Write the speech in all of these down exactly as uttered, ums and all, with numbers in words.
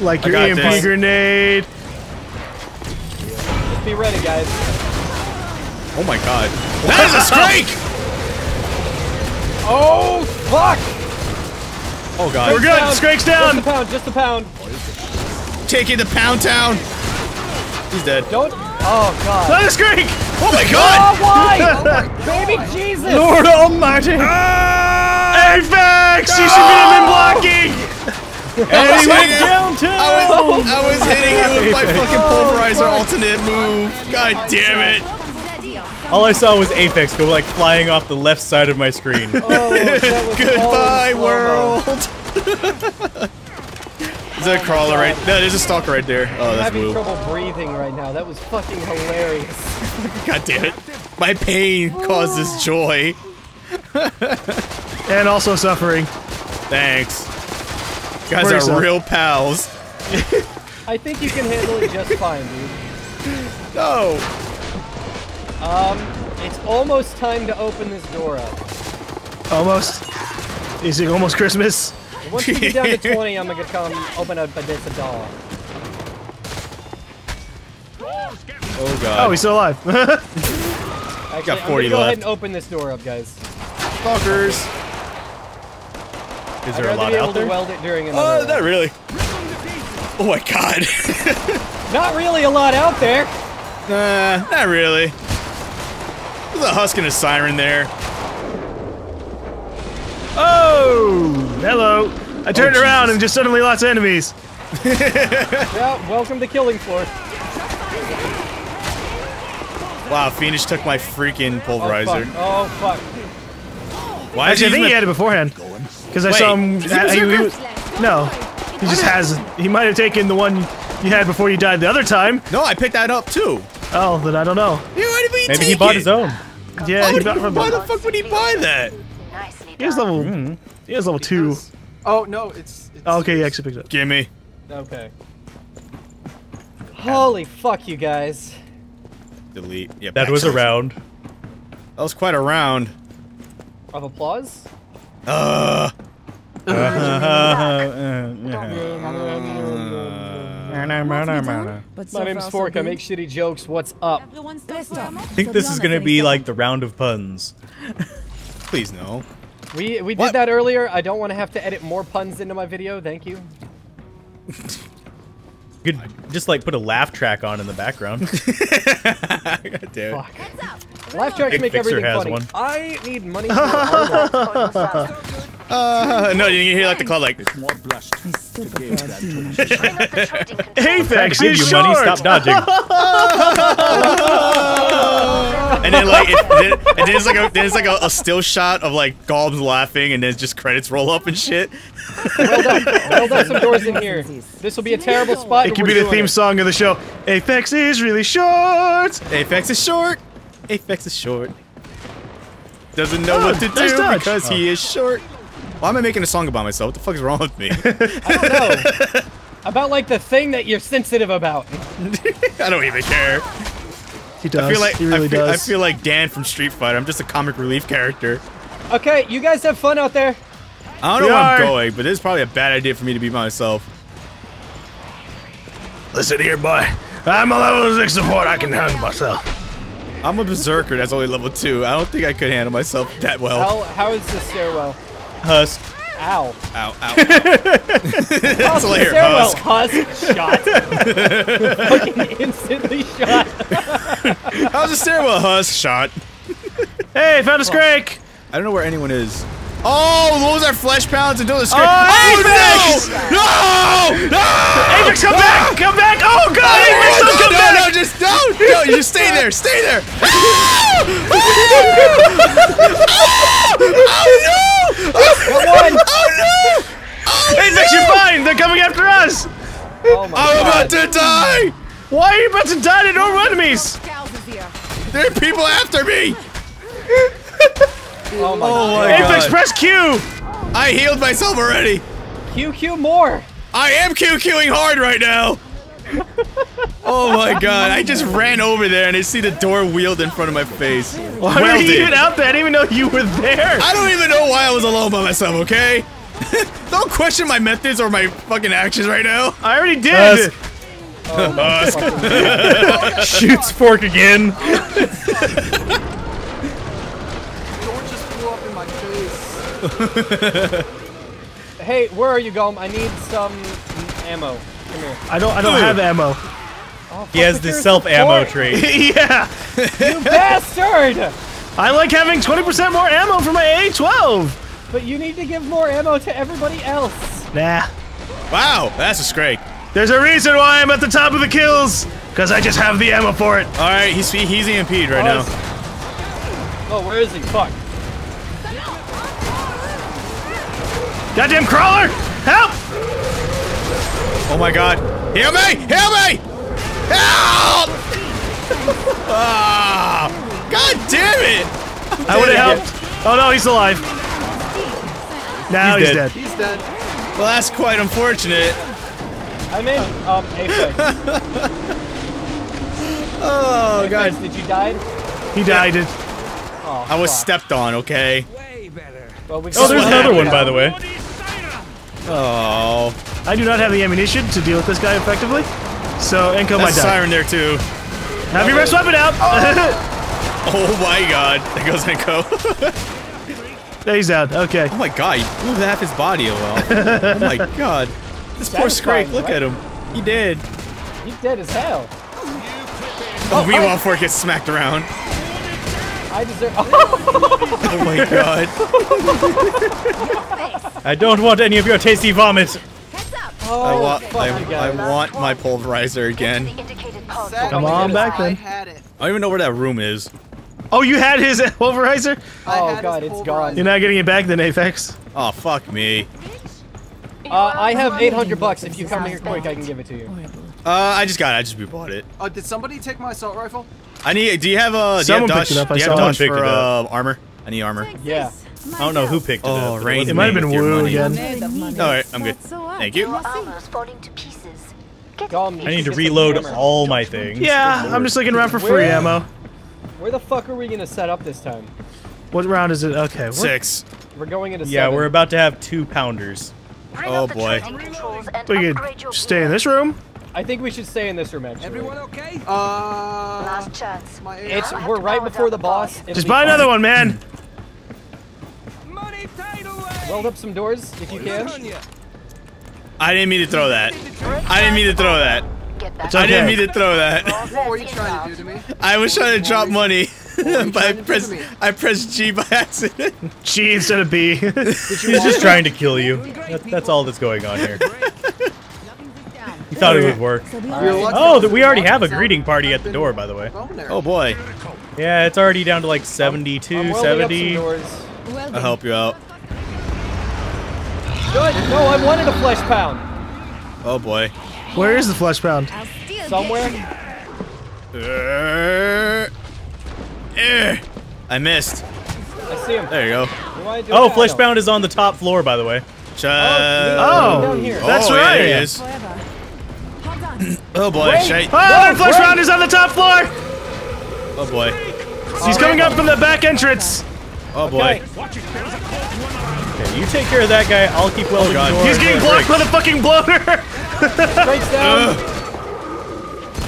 Like your E M P this. Grenade. Just be ready, guys. Oh my god. That is a strike! Oh, fuck! Oh god. We're good. Strake's down. Just the pound. Just the pound. Taking the pound town. He's dead. Don't. Oh god. That is Strake! Oh my god! Oh, why? Oh my baby Jesus! Lord Almighty! Ah! Aphex! You should be in blocking! And I, was went down too. I, was, I was hitting him with my fucking pulverizer oh, alternate move. God damn it. All I saw was Aphex go like flying off the left side of my screen. Oh, goodbye, world. Is that a crawler right? No, there's a stalker right there. Oh, that's blue. I'm having trouble breathing right now. That was fucking hilarious. God damn it. My pain causes joy. And also suffering. Thanks. Guys Where's are up? real pals. I think you can handle it just fine, dude. No. Um, it's almost time to open this door up. Almost? Is it almost Christmas? Once you get down to twenty, I'm gonna come open up a bit of doll. Oh god. Oh, he's still alive. Actually, got forty I'm gonna go left. ahead and open this door up, guys. Fuckers. Is there I'd a lot be able out there? To weld it during another oh, not really. Oh my god. Not really a lot out there. Uh, not really. There's a husk and a siren there. Oh, hello. I turned oh, around and just suddenly lots of enemies. Yeah, welcome to Killing Floor. Wow, Phoenix took my freaking pulverizer. Oh fuck. Oh, fuck. Why Actually, did I think he had it beforehand. Because I Wait, saw him. At, he, he, no, he just has. He might have taken the one you had before you died the other time. No, I picked that up too. Oh, then I don't know. Dude, why did he Maybe he bought it? his own. Yeah, he bought, he, why the fuck would he buy that? He has level. Mm, he has level two. Oh no, it's. it's oh, okay, he actually picked it up. Gimme. Okay. Holy fuck, you guys. Delete. Yeah. That was a round. That was quite a round. Of applause. Uh. Uh, uh, uh, My name's Fork, I make shitty jokes, what's up? I think this is gonna be like the round of puns. Please no. We we did what? that earlier, I don't want to have to edit more puns into my video, thank you. You could just like put a laugh track on in the background. God damn it. Laugh tracks make everything funny. One. I need money for uh, No, you hear like the cloud like more blush. Aphex, give you money, stop dodging. And then like it, then, and then it's like a, then it's like a, a still shot of like Gobbs laughing and then just credits roll up and shit. Well done. Well done, some doors in here. This will be a terrible spot. It could be the theme it. song of the show. Aphex is really short. Aphex is short. Aphex is short. Doesn't know oh, what to do touch. because oh. he is short. Why am I making a song about myself? What the fuck is wrong with me? I don't know. About like the thing that you're sensitive about. I don't even care. He does. I feel like, he really I feel, does. I feel like Dan from Street Fighter. I'm just a comic relief character. Okay, you guys have fun out there. I don't know where I'm going, but this is probably a bad idea for me to be myself. Listen here, boy. I'm a level six support. I can handle myself. I'm a berserker. That's only level two. I don't think I could handle myself that well. How, how is the stairwell? Husk. Ow. Ow. Ow. ow. That's a layer. Stairwell. Husk. Husk. Shot. Fucking instantly shot. How's the stairwell? Husk. Shot. Hey, found a Strake. I don't know where anyone is. Oh, those are flesh pounds and those are scrapes. Oh, Aphex! No! No! Aphex, come back! Come back! Oh god, Aphex, don't come back! No, no, just don't! No, you just stay there! Stay there! Oh no! Oh no! Aphex, you're fine! They're coming after us! I'm about to die! Why are you about to die to no enemies? There are people after me! Oh my, oh my god. Aphex, press Q! I healed myself already! Q Q more! I am Q Qing hard right now! Oh my god, I just ran over there and I see the door wheeled in front of my face. Why were you even out there? I didn't even know you were there! I don't even know why I was alone by myself, okay? Don't question my methods or my fucking actions right now. I already did. Husk. Oh, Husk. Oh, shoots Fork again. Hey, where are you going? I need some ammo. Come here. I don't. I don't have ammo. Oh, he has the self-ammo trait. Yeah. You bastard! I like having twenty percent more ammo for my A A twelve. But you need to give more ammo to everybody else. Nah. Wow, that's a scrape. There's a reason why I'm at the top of the kills, because I just have the ammo for it. All right, he's he's E M P'd right oh, now. Oh, where is he? Fuck. Goddamn crawler! Help! Oh my god. Heal me! Heal me! Help! Ah! God damn it! I would have helped. Oh no, he's alive. Now he's, he's dead. dead. He's dead. Well, that's quite unfortunate. I'm in um, Aphex. Oh, Aphex, god. Did you die? He died. Yeah. Oh, I was fuck. stepped on, okay? Way better. Well, we oh, there's another one, by the way. Oh. I do not have the ammunition to deal with this guy effectively, so Enkou might die. There's a siren there, too. Have your best weapon out! Oh. Oh my god. There goes Enkou. There he's out, okay. Oh my god, he moved half his body away. Oh my god. This poor Scrape, look right? at him. He did. He's dead as hell. Oh, oh, meanwhile, oh. Fork gets smacked around. I deserve- Oh, oh my god. I don't want any of your tasty vomit. Oh, I, wa I, I want my pulverizer again. Come on back then. I, I don't even know where that room is. Oh, you had his pulverizer? Oh god, it's gone. You're not getting it back then, Aphex. Oh, fuck me. Uh, I have eight hundred bucks. If you come here quick, I can give it to you. Uh, I just got it. I just bought it. Uh, did somebody take my assault rifle? I need- do you have, uh, do you have dodge, do you have dodge for, uh, armor? I need armor. Yeah. I don't know who picked it up. Oh, it, it might have been Woo again. Alright, I'm good. Thank you. I need to reload all my things. Yeah, I'm just looking around for free ammo. Where the fuck are we gonna set up this time? What round is it? Okay, six. We're going into seven. Yeah, we're about to have two pounders. Oh boy. We could stay in this room. I think we should stay in this room, actually. Everyone okay? Uh, Last chance. It's, we're right before the boss. Just buy another one, man! Weld up some doors, if you can. I didn't mean to throw that. I didn't mean to throw that. Okay. I didn't mean to throw that. What were you trying to do to me? I was trying to drop money, but I pressed, I pressed G by accident. G instead of B. He's just trying to kill you. That, that's all that's going on here. He thought it would work. Oh, we already have a greeting party at the door, by the way. Oh boy. Yeah, it's already down to like seventy-two, seventy. I'll help you out. Good. No, I wanted a flesh pound. Oh boy. Where is the flesh pound? Somewhere. Uh, uh, I missed. I see him. There you go. Oh, flesh pound is on the top floor, by the way. Ch oh, oh that's oh, right. Yeah, he is. Oh boy! Shite. Oh, the flesh pound is on the top floor. Oh boy. He's coming up from the back entrance. Oh boy. Okay, you take care of that guy, I'll keep welding oh, the door. He's getting blocked by the fucking bloater! Breaks down!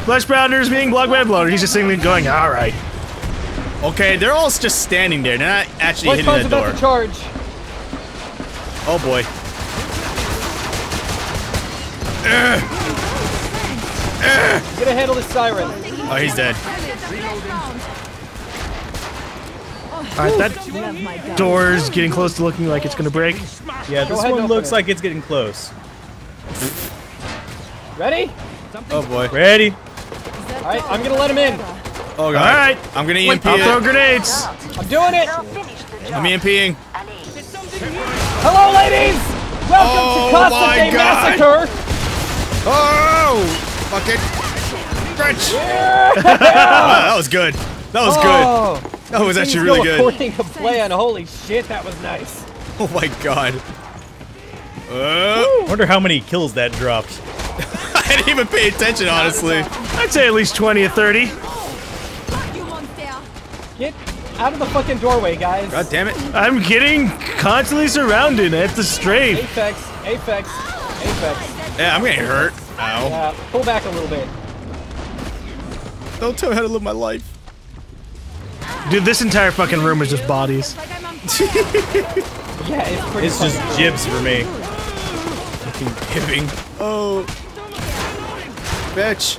Flesh Bounder's being blocked by a bloater, he's just sitting there going, alright. Okay, they're all just standing there, they're not actually hitting that door. About to charge. Oh boy. Get a handle this siren. Oh, he's dead. Alright, that door's getting close to looking like it's gonna break. Yeah, this one looks like it's getting close. Ready? Oh boy. Ready. Alright, I'm gonna let him in. Oh god. Alright. I'm gonna E M P it. I'll throw grenades. I'm doing it. I'm EMPing. Hello, ladies! Welcome to Cossack Massacre! Oh! Fuck it. French! That was good. That was good. That was actually really good. According to plan, holy shit, that was nice. Oh my god. Uh, I wonder how many kills that dropped. I didn't even pay attention, honestly. I'd say at least twenty or thirty. Get out of the fucking doorway, guys. God damn it. I'm getting constantly surrounded. I have to strafe. Aphex, Aphex, Aphex. Yeah, I'm getting hurt. Ow. Yeah, pull back a little bit. Don't tell me how to live my life. Dude, this entire fucking room is just bodies. Yeah, it's pretty It's just cool. Jibs for me. Fucking giving. Oh. Bitch.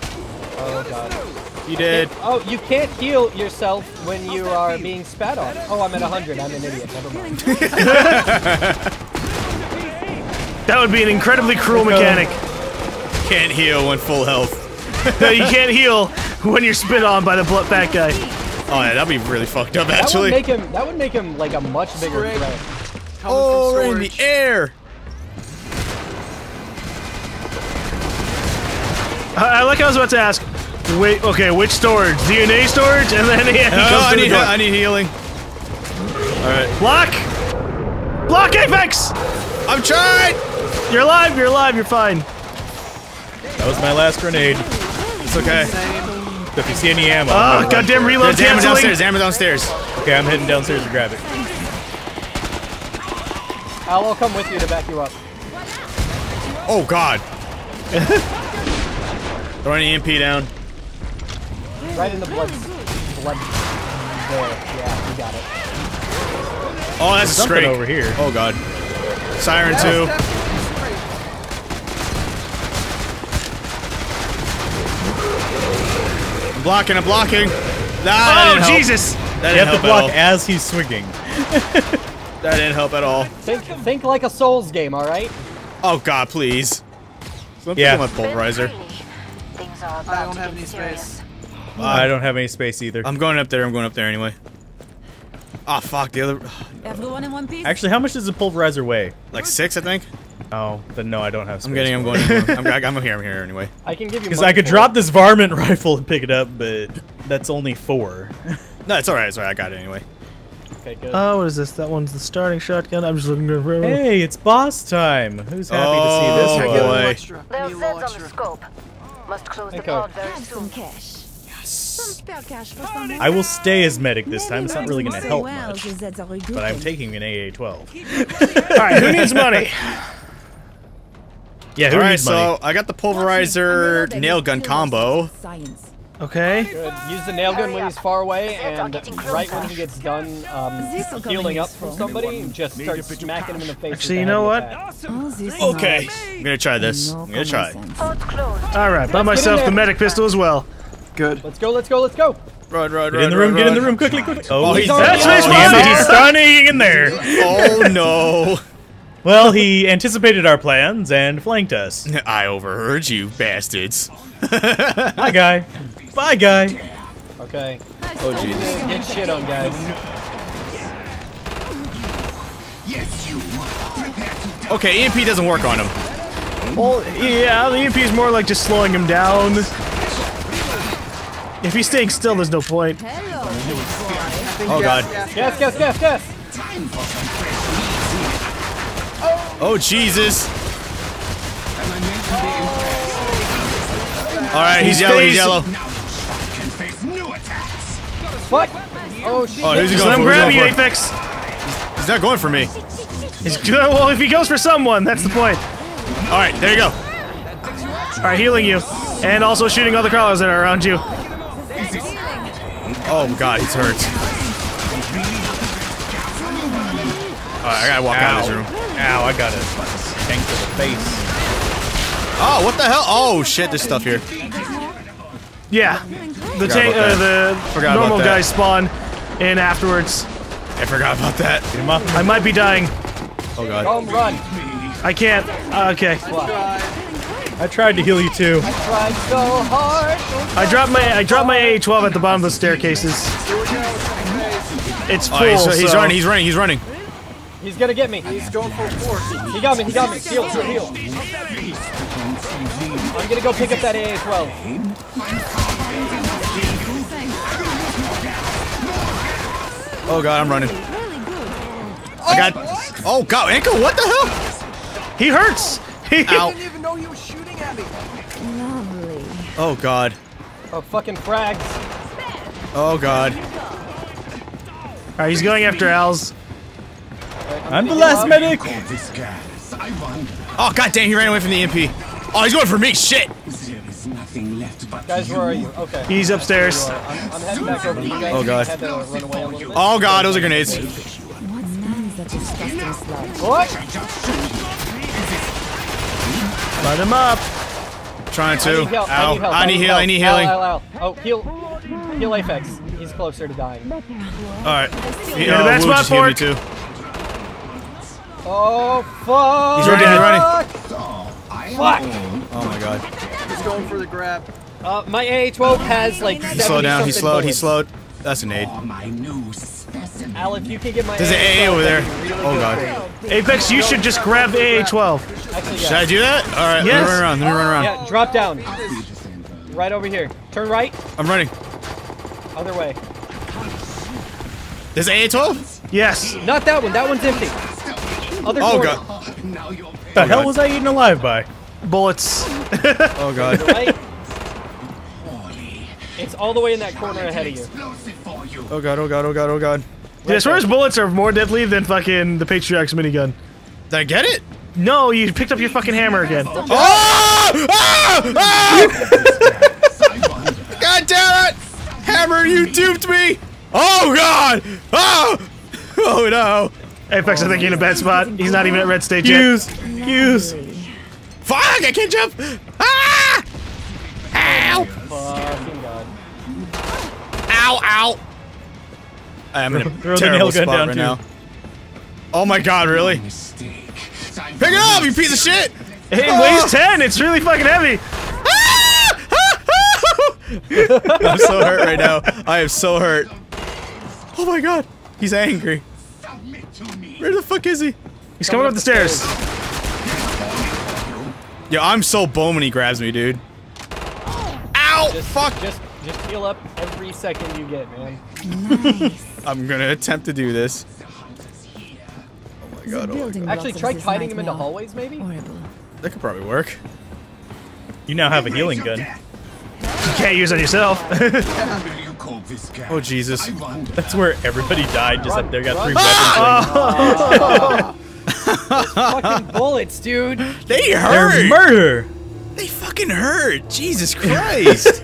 Oh, God. You did. Oh, you can't heal yourself when you are being spat on. Oh, I'm at one hundred. I'm an idiot. Never mind. That would be an incredibly cruel mechanic. Can't heal when full health. No, you can't heal when you're spit on by the fat guy. Oh, yeah, that'd be really fucked up, actually. That would make him, that would make him like, a much bigger threat. Oh, we're in the air! I, I like I was about to ask, wait, okay, which storage? D N A storage? And then he, he oh, I, need the I need healing. Alright. Block! Block, Aphex! I'm trying! You're alive, you're alive, you're fine. That was my last grenade. It's okay. So if you see any ammo... Oh, no, goddamn reload yeah, ammo downstairs, ammo downstairs. Okay, I'm heading downstairs to grab it. I'll come with you to back you up. Oh, God. Throw an E M P down. Right in the blood. Blood. There. Yeah, you got it. Oh, that's a strike over here. Oh, God. Siren two. I'm blocking, I'm blocking. Nah, oh, Jesus! That you have to block as he's swinging. That didn't help at all. Think, think like a Souls game, alright? Oh, God, please. So I'm yeah. my pulverizer. I don't have any space. Uh, I don't have any space either. I'm going up there, I'm going up there anyway. Ah, oh, fuck, the other... Everyone in one piece? Actually, how much does the pulverizer weigh? Like six, I think? Oh, then no, I don't have space. I'm getting, I'm going, I'm, I'm here, I'm here anyway. I can give you Because I could drop this varmint rifle and pick it up, but that's only four. No, it's alright, it's alright, I got it anyway. Okay, good. Oh, what is this? That one's the starting shotgun. I'm just looking at room. Hey, it's boss time! Who's happy oh, to see this? Oh, boy. Extra. There's Zeds on the scope. Must close the pod very soon. Cash. Yes. I will stay as medic this time. It's not really going to help much, but I'm taking an A A twelve. Alright, who needs money? Yeah, who needs money? So I got the pulverizer nail gun combo. Okay. Good. Use the nail gun when he's far away, and right when he gets done um, healing up from somebody, just start smacking him in the face. Actually, you know what? Okay. I'm gonna try this. I'm gonna try. Alright, buy myself the medic pistol as well. Good. Let's go, let's go, let's go! Run, run, run, in the room, get in the room, quickly, quickly! Oh, he's standing in there! Oh, no! Well, he anticipated our plans and flanked us. I overheard you, bastards. Hi, guy. Bye, guy. Okay. Oh, Jesus. Get shit on, guys. Okay, E M P doesn't work on him. Well, yeah, the E M P is more like just slowing him down. If he's staying still, there's no point. Oh, God. Yes, yes, yes, yes. Oh, Jesus. All right, he's yellow, he's yellow. What? Oh, shit. Oh, who's he going for? Let him grab you, Aphex. He's not going for me. He's, well, if he goes for someone, that's the point. All right, there you go. All right, healing you. And also shooting all the crawlers that are around you. Oh, God, he's hurt. All right, I gotta walk Ow. out of this room. Ow, I got it. Tank to the face. Oh, what the hell? Oh, shit, there's stuff here. Yeah. The tank, uh, the normal guys spawn in afterwards. I forgot about that. Get him up. I might be dying. Oh, God. Home run. I can't. Uh, okay. I tried to heal you, too. I tried so hard. I dropped my, I dropped my A A twelve at the bottom of the staircases. It's full, oh, he's, so... He's running, he's running, he's running. He's gonna get me. He's going for force. He got me, he got me. Heal, heal. I'm gonna go pick up that A A twelve. Oh, God, I'm running. Oh, I got... Oh, God, Enkou, what the hell? He hurts! He... Ow. Didn't even know he was shooting at me. Oh, God. Oh, fucking frags. Oh, God. Alright, he's going after Al's. I'm the last medic! Oh, god damn, he ran away from the M P. Oh, he's going for me, shit! There is nothing left but guys, where are you? Okay. He's upstairs. I'm, I'm heading back over to you guys. Oh god. Had to run away a little bit. Oh god, those are grenades. What? Light him up! Trying to. I ow. I need heal, I need healing. Ow, ow, ow. Oh, heal. Heal Aphex. He's closer to dying. Alright. He, uh, that's my fork. Too. Oh, fuck! He's running, he's running. Fuck! Oh my god. He's going for the grab. Uh, my A A twelve has like seventy something bullets. He slowed down, he slowed, he slowed. That's an aid. Al, if you can get my There's an A A over there. Really oh god. Aphex, you should just grab A A twelve. Actually, yeah. Should I do that? Alright, yes. Let me run around, let me run around. Yeah, drop down. Right over here. Turn right. I'm running. Other way. There's A A twelve? Yes. Not that one, that one's empty. Other oh corner. God. What the oh, hell god. was I eaten alive by? Bullets. Oh god. Right? It's all the way in that corner ahead of you. Oh god, oh god, oh god, oh god. Dude, as far as bullets are more deadly than fucking the Patriarch's minigun. Did I get it? No, you picked up your fucking hammer again. Oh! Oh! Oh! God damn it! Hammer, you duped me! Oh god! Oh! Oh no! Aphex, I think you're in a bad spot. He's not even at red stage yet. Use! Use! Fuck! I can't jump! Ah! Ow! Fucking god. Ow! Ow! I'm in a terrible spot right now. Oh my god, really? Pick it up, you piece of shit! It weighs ten! It's really fucking heavy! I'm so hurt right now. I am so hurt. Oh my god. He's angry. Where the fuck is he? He's coming, coming up, up the stairs. stairs. Yo, I'm so bummed when he grabs me, dude. Ow! Just, fuck! Just, just heal up every second you get, man. Nice. I'm gonna attempt to do this. Oh my god, oh my god. Actually, try kiting him into hallways, maybe? That could probably work. You now have a healing gun. You can't use it yourself. Oh Jesus! That's where everybody died. Just run, up there, got run. three ah! weapons. Oh. Oh. Fucking bullets, dude. They hurt. They're murder. They fucking hurt. Jesus Christ.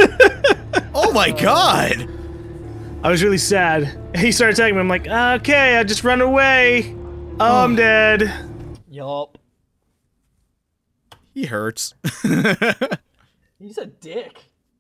Oh my God. I was really sad. He started attacking me. I'm like, okay, I just run away. Oh, oh. I'm dead. Yup. He hurts. He's a dick.